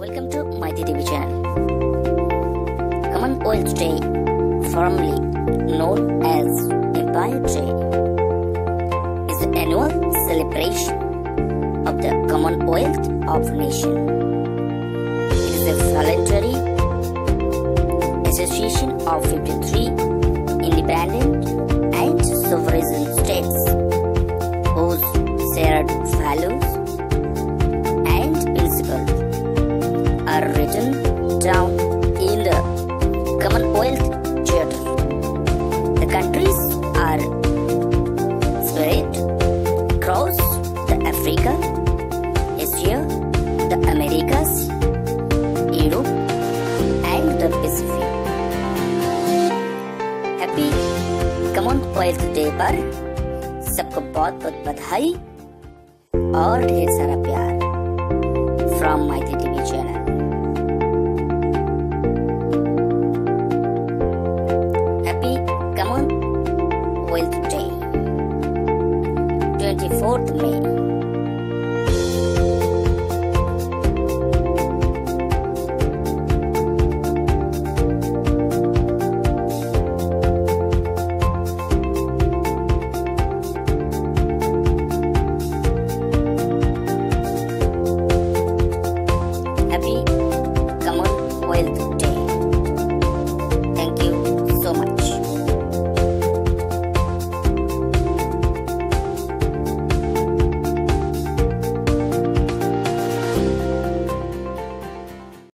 Welcome to Maity TV channel. Commonwealth Day, formerly known as Empire Day, is the annual celebration of the Commonwealth of Nations. It is a voluntary association of 53 independent and sovereign states whose shared values and principles are written down in the Commonwealth Charter. The countries are spread across the Africa, Asia, the Americas, Europe, and the Pacific. Happy Commonwealth Day पर सबको बहुत बहुत बधाई और ढेर सारा प्यार from Maity TV channel. Commonwealth Day, 24th May.